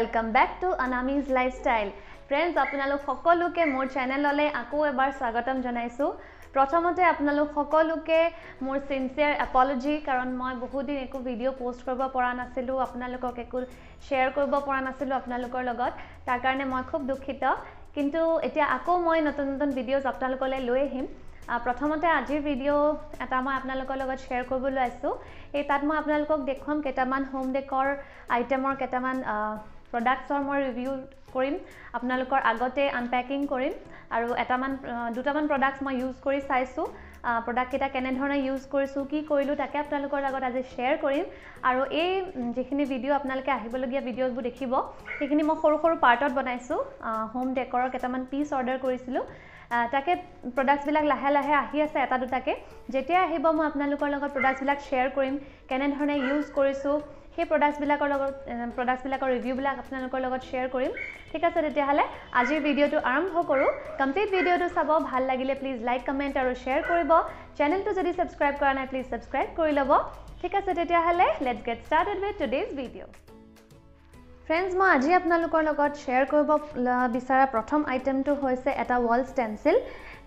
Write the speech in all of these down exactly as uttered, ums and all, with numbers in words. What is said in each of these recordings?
Welcome back to अनामीज lifestyle friends आपनालोक सकलोके मोर चैनलले आको एबार स्वागतम जनाइसु। प्रथमते आपनालोक सकलोके मोर सिनसियर एपोलजी कारण मैं बहुत दिन एको भिडिओ पोस्ट करबा परा नासिलु, आपनालोकक एको शेयर करबा परा नासिलु आपनालोकर लगत, तार कारणे मैं खूब दुखित। किन्तु एटा आको मैं नतुन नतुन भिडिओज आपनालोकले লৈ আহিম। प्रथमते आजिर भिडिओ एटा मैं आपनालोकर लगत शेयर करबोलै आइसु। ए तात मैं आपनालोकक देखम केटामान होम डेकोर आइटेमर केटामान प्रोडक्ट्सर मैं रिव्यू करिम, आपनालोकर आगते आनपेकिंग करिम आरु एटामान दुटामान प्रोडक्ट्स मैं यूज करि साइसु, प्रोडक्ट केटा केने धरणे यूज करिसु की करिलु ताके आपनालोकर लगत आज शेयर करिम। आरु ए जेखिनि भिडिओ आपनालोके आहिबलगिया भिडिओजबो देखिब सेखिनि मैं सरू सरू पार्टत बनाइसु। होम डेकोरर केटामान पीस अर्डर करिसिलु, ताके प्रोडक्ट्स बिलाक लाहे लाहे आहि आसे एटा दुटाके जेतिया आहिब मैं आपनालोकर लगत प्रोडक्ट्स बिलाक शेयर करिम, केने धरणे यूज करिसु हे प्रोडक्ट्स बिलाकर लगत प्रोडक्ट्स बिलाकर रिव्यू बिलाक आपनालोकर लगत शेयर करिम। ठीक आछे, तेतिया हले आजिर भिडिओटो आरम्भ करूँ। कमप्लीट भिडिओटो चाब, भाल लागिले प्लिज लाइक कमेन्ट आरु शेयर करिब, चैनलटो जदि सबस्क्राइब करा नाइ प्लिज सबस्क्राइब करि लब। ठीक आछे, तेतिया हले let's get started with today's video. Friends मैं आज आपनालोकर लगत शेयर करिब बिचारा प्रथम आइटेमटो होइसे एटा वॉल स्टेंसिल,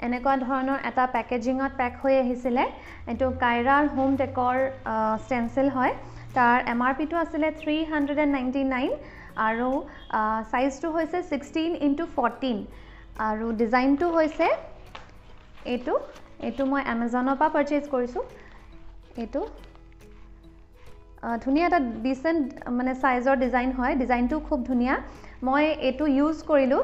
एनेका धৰণৰ एटा पेकेजिंगत पैक হৈ আহিছিলে। एटो कायरार होम डेकोर स्टेंसिल হয়, तार एम आर पी तो आसिले three hundred and ninety nine और साइज तो होइसे सिक्सटीन इंटू फोर्टीन और डिजाइन तो होइसे एटू एटू मैं एमेजन पा परचेज करिसु। एटू धुनिया ता डिसेंट माने साइजर डिजाइन है, डिजाइन तो खूब धुनिया। मैं एटू यूज करिलु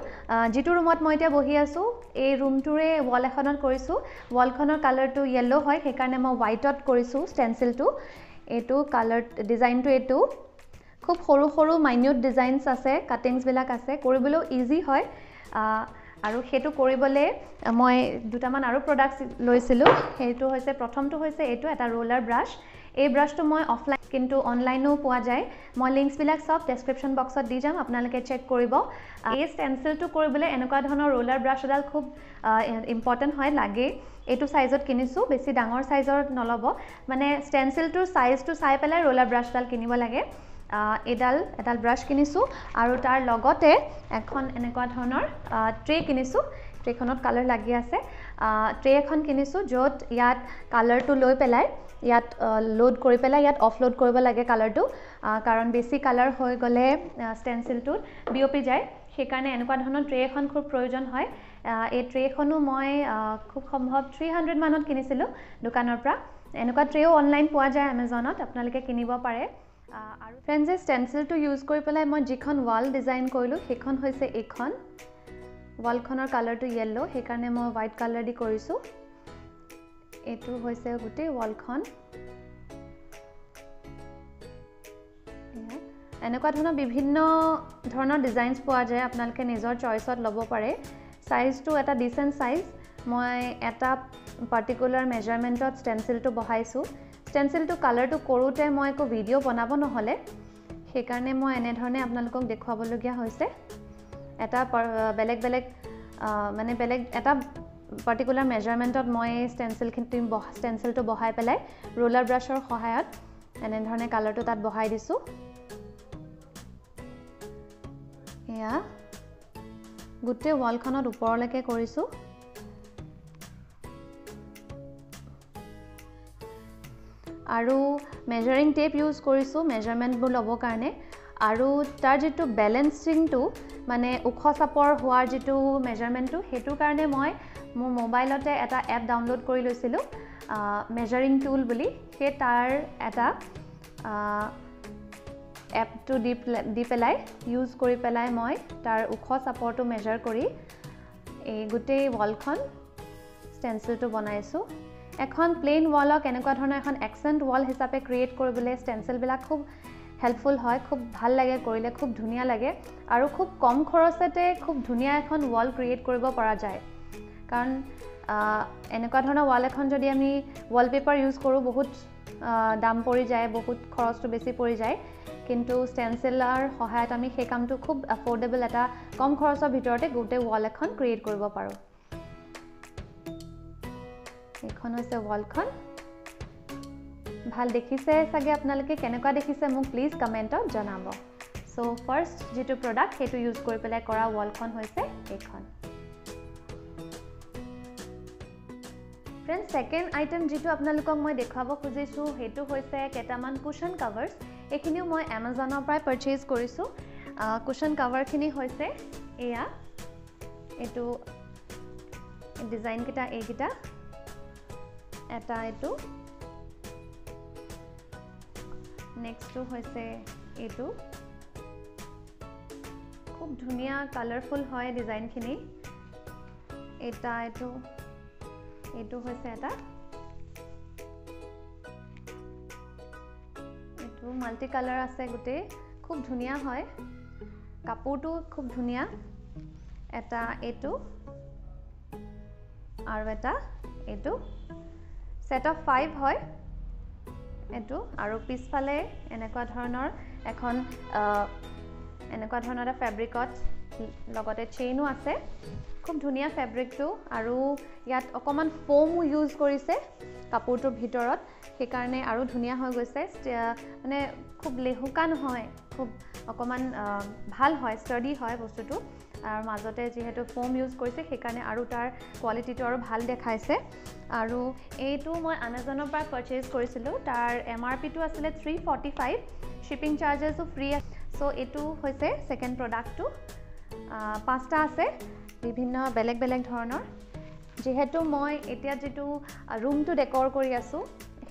जी रूम मैं इतना बहि आसो, ये रूमटोरे वॉल एखन करिसु, वॉलखनर कलर तो येलो है हेकारणे मैं व्हाइटत करिसु स्टेंसिल तो। एटू कलर डिजाइन तो एटू खूब सरू सरू माइन्यूट डिजाइन्स आसे, काटिंग्स बिलाक आसे, कोरिबलो इजी है। आरु हेतु कोरिबले मैं दुटामान आरु प्रोडक्ट्स लैसिलु। हेतु होइसे प्रथमटो होइसे एटू एटा रोलर ब्राश, ए ब्राश तो मैं ऑफलाइन किन्तु ऑनलाइनो पोवा जाए, मैं लिंक्स बिलाक सब डेस्क्रिप्शन बक्सत दी जाम आपनालोके चेक करिब। ए स्टेंसिल तो कोरिबले एनेका धৰণৰ रोलर ब्राश एडाल खूब इम्पर्टेन्ट है, लागे। एटू साइजत किनिसु, बेसी डांगर साइजर नलब, माने स्टेंसिल तो साइज तो साइ पेलाय रोलर ब्राश डाल किनिब लागे। एडाल एडाल ब्राश किनिसु आरु तार लगते एखन एनेका धৰণৰ ट्रे किनिसु, ट्रेखनत कलर लागि आसे। ट्रे एखन किनिसु जोत यात कलर तो लई पेलाय यात लोड करि पेलाय यात अफलोड करिब लागे कलर तो, कारण बेसी कलर हो गले स्टेंसिल तो बिओपि जाय, हेकारणे एनेका धৰণৰ ट्रे एखन खूब प्रयोजन है। ए ट्रेखनो मैं खूब सम्भव थ्री हंड्रेड मानत किनिसिलु दुकानर परा, एनेका ट्रेओ अनलाइन पोवा जाय एमेजनत, आपनालोके किनिब पारे। आरु फ्रेंड्स स्टेंसिल तो यूज करि पेलाय मैं जिखन वाल डिजाइन करिलु हेखन होइसे एखन, वालखनर कलर तो येलो हेकारणे मैं व्हाइट कलर दि करिसु। एटू होइसे गुटे वालखन, एनेका धৰণৰ বিভিন্ন ধৰণৰ ডিজাইনছ পোৱা যায়, আপোনালোকে নিজৰ চয়েছত ল'ব পাৰে। साइज तो एटा डिसेंट साइज, मैं एटा पार्टिकुलर मेजारमेंटत स्टेंसिल तो बहाइसु। स्टेंसिल तो कलर तो करोते मैं एक भिडिओ बनाब नहले हेकारणे मैं एने धरणे आपनालोकक देखुवाबलगिया होइसे। एटा बेलेग बेलेग माने बेलेग एटा पार्टिकुलर मेजारमेंटत मैं स्टेंसिल खिन बह स्टेंसिल तो बहाय पेलाय रोलर ब्राशर सहायत एने धरणे कलर तो तात बहाय दिसु। या गोटे वालखनत ऊपरलेके करिसु। आरु मेजरिंग टेप यूज करिसु मेजरमेंटबो लबो कारणे, आरु तार जितु बैलेंसिंग तो माने ओख सापर होआर जितु मेजरमेंट तो हेतु कारणे मैं मोर मोबाइलते एटा एप डाउनलोड करि लैसिलु मेजरिंग टूल बुली। हे तार एटा एप तो दी दी पेलाय यूज करि पेलाय मैं तार ओख सापर तो मेजर करी ए गोटे वॉलखन स्टेंसिल तो बनाइसु। एखन प्लेन वॉलक एनेका धৰণৰ एखन एक्सेंट वॉल हिसापे क्रिएट करिबले स्टेंसिल बिलाक खूब हेल्पफुल है, खूब ভাল लागे करिले, खूब धुनिया लागे और खूब कम खरचते खूब धुनिया एखन वॉल क्रिएट करिब पारा जाय। कारण एनेका धৰণৰ वॉल एखन जदि आमी वॉलपेपर यूज करूँ बहुत दाम परि जाय, बहुत खरच तो बेसी परि जाय, किन्तु स्टेंसिलर सहायत आमी हे कामटो खूब अफोर्डेबल एटा कम खरचर भितरते गोटे वॉल एखन क्रिएट करिब पारो। एखन होइसे वॉलखन, ভাল देखिसे सागे आपनालोके केनेका देखिसे मोक प्लिज कमेन्टत जनाब। So first jitu product hetu use kori pelai kora wall khon hoise ekhon. Friends, second item jitu apnalukok moi dekhabo khujisu hetu hoise ketaman cushion covers. Ekhiniu moi Amazon pra purchase korisu. Cushion cover khini hoise eya etu design kita e kita eta etu next to hoise etu खूब धुनिया colourful है design खिनी एटा एटू एटू होइसे एटा एटू multi colour आसे गुटे खूब धुनिया है कापोरटू खूब धुनिया एटा एटू आरो एटा एटू set of five है एटू आरो पीस फाले एनेका धरणर एखन एनेका धरणर फैब्रिकत लगते चेनो आसे खूब धुनिया फैब्रिक तो आरो यात अकमान फोम यूज करिसे कापोरटोर भितरत हे कारणे आरो धुनिया हो गइसे माने खूब लेहुकान होय खूब अकमान ভাল होय स्टडी होय वस्तुटो आरो माजते जेहेतु फोम यूज करिसे हे कारणे आरो तार क्वालिटी तो आरो ভাল देखाइसे आरो एतु মই Amazon पर परचेज करिसिलु तार एमआरपी तो आसले three forty-five shipping charges free so एतु होइसे सेकेंड प्रोडक्ट तो पाँचटा आसे विभिन्न बेलेग बेलेग धरणर जेहेतु मैं एतिया जेतु रूम तो डेकोर करि आसु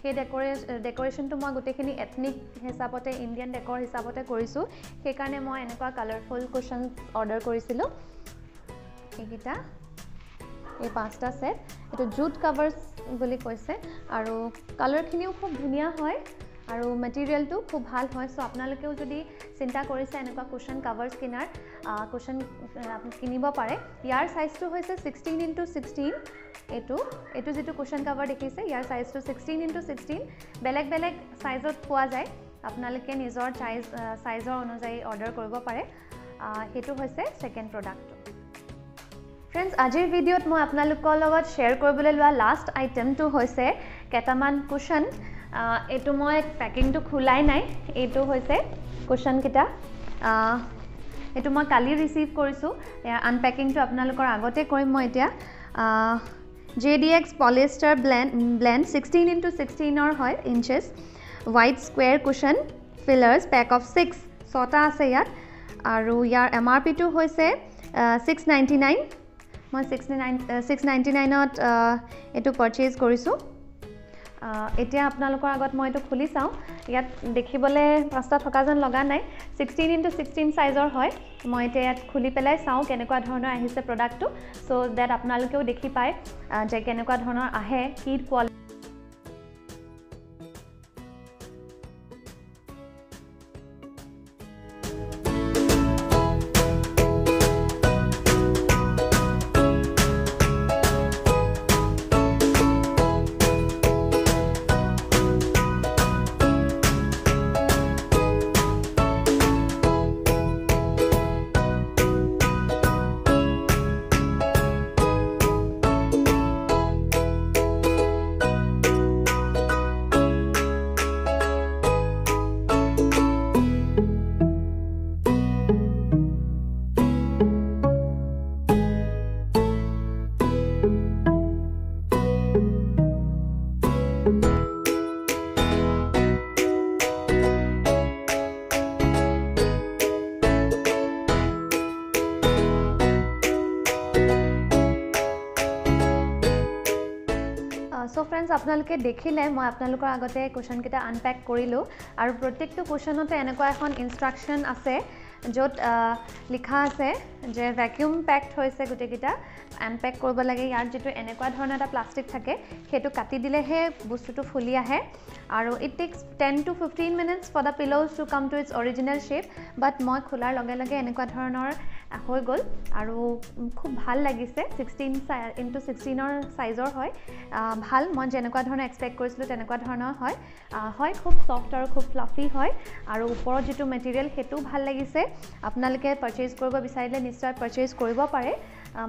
हे डेकोरे डेकोरेशन तो मैं गोटेखिनि एथनिक हिसाबते इंडियन डेकोर हिसाबते करिसु हे कारणे मैं एनेका कलरफुल कुशन ऑर्डर करिसिलु एकिटा ए पाँचटा सेट एतु जूट कवर्स बुली कइसे आरो कलर खिनिउ खूब धुनिया हय और मेटेरियल तो खूब भाल है सो आपनालोकेओ जदि चिंता करिसे एनेका कुशन कवर्स किनार कुशन किनिब पारे यार साइज तो होइसे sixteen into sixteen एटू एटू जेतु कुशन कवर देखिसे यार साइज तो sixteen into sixteen बेलेग बेलेग साइजत पोआ जाय आपनालोके निजर साइज साइजर अनुजाई ऑर्डर करिब पारे हेतु होइसे सेकेंड प्रोडक्ट। फ्रेंड्स, आजिर भिडिओत मैं आपनालोकर लगत शेयर करिबले लोआ लास्ट आइटम तो होइसे केटामान कुशन एटू मैं पैकिंग तो खुलाई ना यू कुशन किटा यू मैं कल रिसीव कर आनपेकिंग तो अपना आगते मैं इतना जे डी एक्स polyester blend blend sixteen into sixteen है inches white square cushion fillers pack of six छटा आसे और यार एम आर पी तो six ninety-nine मैं six ninety-nine यू परचेज करूँ एतिया आपनालोकर आगत मैं तो खुली चाऊ इतना देखिबले पाँचटा थका जन लगा ना sixteen into sixteen साइजर है मैं इतना खुली पेलाय चाऊ केनेकुवा धरणर आहिसे प्रोडक्ट तो सो दैट आपनालोकेओ देखि पाए जे केनेकुवा धरणर आहे की क्वालिटी। सो फ्रेंड्स, आपनालोके देखिले मैं आपनालोकर आगते कुशन किटा आनपेक करिलो और प्रत्येकटा कुशनते एनेकुवा एखन इन्स्ट्रक्शन आसे जोत लिखा आसे जे वैक्यूम पैक्ड होइसे गुटेकिटा आनपेक करिब लागे यार जेतु एनेकुवा धৰণৰ এটা प्लास्टिक थाके हेतु काटि दिलेहे बस्तुटो फुलि आहे और it takes ten to fifteen minutes for the pillows to come to its original shape but मैं खोलार लगे लगे एनेकुवा धৰণৰ हो गल और खूब भाल लगिसे sixteen into sixteen साइजर है भाल मैं जेनेकुवा धৰণৰ एक्सपेक्ट करिसिलु तेनेकुवा धৰণৰ है है खूब सफ्ट और खूब फ्लफी है और ऊपर जितु मेटेरियल हेतु भाल लगिसे आपनालोके परचेज करिब बिचारिले निश्चय परचेज करिब पारे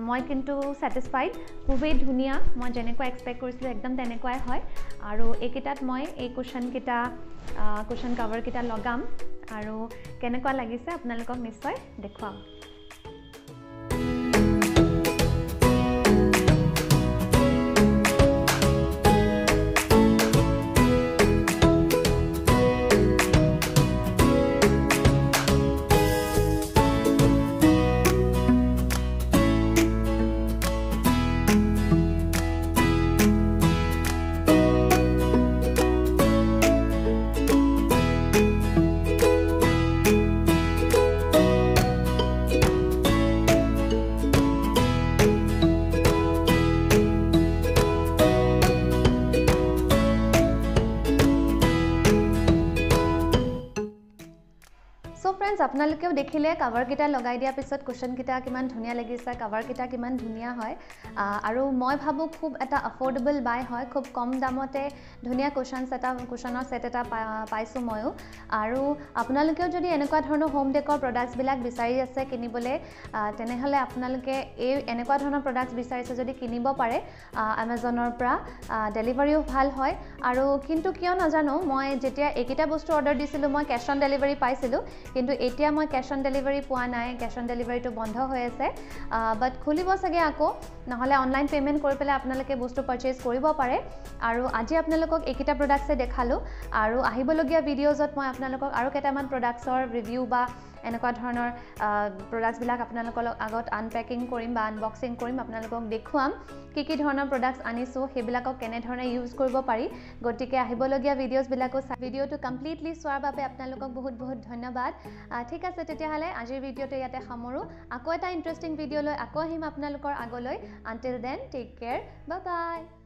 मैं किन्तु सैटिस्फाइड खूबे धुनिया मैं जेनेकुवा एक्सपेक्ट करिसिलु एकदम तेनेकुवाय है और एकेटात मैं ए कुशन किटा कुशन कवर किटा लगाम और केनेकुआ लागिसे आपनालोक निश्चय देखुवाम। सो फ्रेंड्स आपनालोकेও देखिले कवर किटा लगाइ दिया पिছত क्वेश्चन किटा किमान धुनिया लागिছে, कवर किटा किमान धुनिया হয় আৰু মই ভাবো খুব এটা अफोर्डेबल বাই হয়। খুব কম দামতে ধুনিয়া কোশ্চন এটা কোশ্চনৰ সেট এটা পাইছো মই। আৰু আপনালোকেও যদি এনেকুৱা ধৰণৰ হোম ডেকৰ প্ৰডাক্টস বিলাক বিচাৰি আছে কিনিবলৈ, তেনেহলে আপোনালোকে এই এনেকুৱা ধৰণৰ প্ৰডাক্টস বিচাৰিছে যদি কিনিব পাৰে Amazoনৰ পৰা, ডেলিভাৰীও ভাল হয়। আৰু কিন্তু কিয় নাজানো মই যেতিয়া একিটা বস্তু অৰ্ডাৰ দিছিলো মই ক্যাশ অন ডেলিভাৰী পাইছিলো, किन्तु एतिया मैं कैश ऑन डेलिवरी पा ना, कैश ऑन डेलिवरी तो बंध हो आसे, बट खुलिब सगे आको नहले ऑनलाइन पेमेंट कर पे आपनालोके बस्तु पार्चेज करिब पारे। आरो आज आपनालोকক एकिटा प्रोडक्ट्स देखालो आरो आहिबलगिया भिडिओजत मैं आपनालोকক आरो केटामान प्रोडक्ट्सर रिव्यू बा एनेका धৰণৰ प्रोडक्ट्स বিলাক आपनालोকৰ আগত আনপেকিং কৰিম বা আনবক্সিং কৰিম, आपनालोকক দেখুৱাম কি কি ধৰণৰ प्रोडक्ट्स আনিছো, হেবিলাকক কেনে ধৰণে ইউজ কৰিব পাৰি। গটিকে আহিবলগিয়া ভিডিওজ বিলাকো ভিডিওটো কমপ্লিটলি চোৱাৰ বাবে आपनालोকক বহুত বহুত ধন্যবাদ। ঠিক আছে, তেতিয়াহলে আজিৰ ভিডিওটো ইয়াতে সামৰো। আকৌ এটা ইন্টাৰেষ্টিং ভিডিও লৈ আকৌ আহিম आपनालोকৰ আগলৈ। Until then, take care. Bye bye.